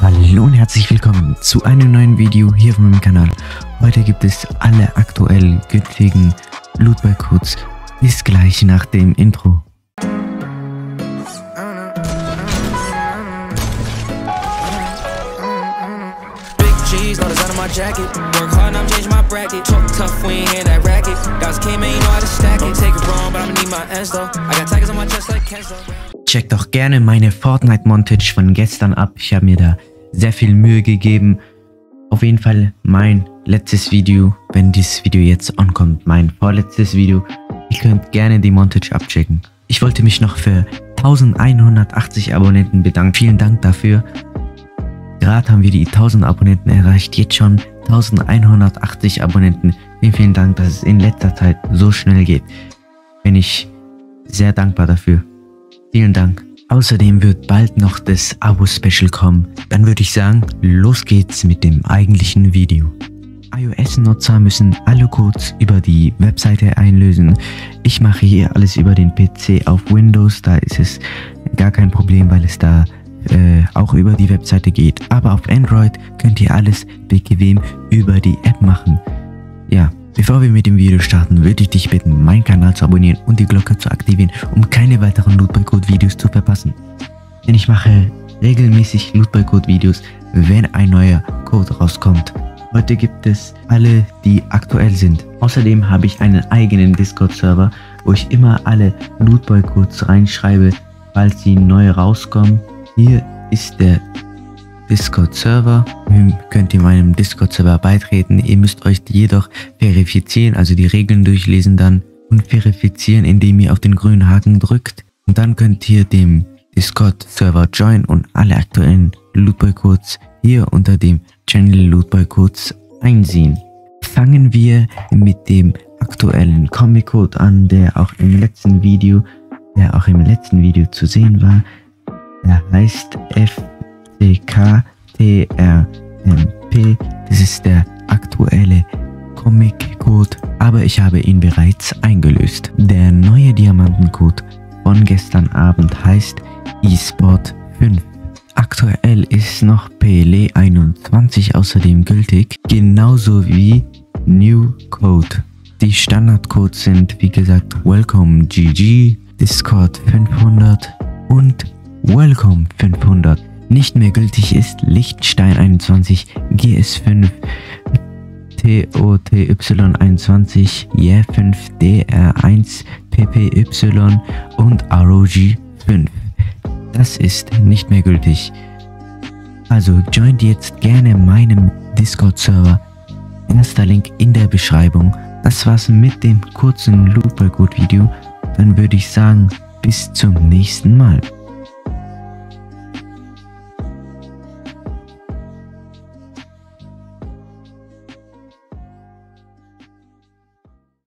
Hallo und herzlich willkommen zu einem neuen Video hier auf meinem Kanal. Heute gibt es alle aktuell gültigen LootBoy-Codes. Bis gleich nach dem Intro. Checkt doch gerne meine Fortnite-Montage von gestern ab. Ich habe mir da sehr viel Mühe gegeben. Auf jeden Fall mein letztes Video, wenn dieses Video jetzt ankommt, mein vorletztes Video. Ihr könnt gerne die Montage abchecken. Ich wollte mich noch für 1180 Abonnenten bedanken. Vielen Dank dafür. Gerade haben wir die 1000 Abonnenten erreicht, jetzt schon 1180 Abonnenten. Vielen Dank, dass es in letzter Zeit so schnell geht. Bin ich sehr dankbar dafür. Vielen Dank. Außerdem wird bald noch das Abo-Special kommen. Dann würde ich sagen, los geht's mit dem eigentlichen Video. iOS-Nutzer müssen alle Codes über die Webseite einlösen. Ich mache hier alles über den PC auf Windows. Da ist es gar kein Problem, weil es da auch über die Webseite geht. Aber auf Android könnt ihr alles bequem über die App machen. Ja, bevor wir mit dem Video starten, würde ich dich bitten, meinen Kanal zu abonnieren und die Glocke zu aktivieren, um keine weiteren LootBoy-Code-Videos zu verpassen. Denn ich mache regelmäßig LootBoy-Code-Videos, wenn ein neuer Code rauskommt. Heute gibt es alle, die aktuell sind. Außerdem habe ich einen eigenen Discord-Server, wo ich immer alle LootBoy-Codes reinschreibe, falls sie neu rauskommen. Hier ist der Discord-Server. Ihr könnt meinem Discord-Server beitreten. Ihr müsst euch jedoch verifizieren, also die Regeln durchlesen dann und verifizieren, indem ihr auf den grünen Haken drückt. Und dann könnt ihr dem Discord-Server joinen und alle aktuellen LootBoy-Codes hier unter dem Channel LootBoy-Codes einsehen. Fangen wir mit dem aktuellen Comic-Code an, der auch im letzten Video zu sehen war. Er heißt FCKTRMP. Das ist der aktuelle Comic-Code, aber ich habe ihn bereits eingelöst. Der neue Diamantencode von gestern Abend heißt eSport 5. Aktuell ist noch PLE 21 außerdem gültig, genauso wie New Code. Die Standardcodes sind wie gesagt Welcome GG, Discord 500 und Welcome 500. Nicht mehr gültig ist Liechtenstein 21, GS5, TOTY21, J5, DR1, PPY und ROG5. Das ist nicht mehr gültig. Also joint jetzt gerne meinem Discord-Server. Erster Link in der Beschreibung. Das war's mit dem kurzen LootBoy-Code-Video. Dann würde ich sagen, bis zum nächsten Mal.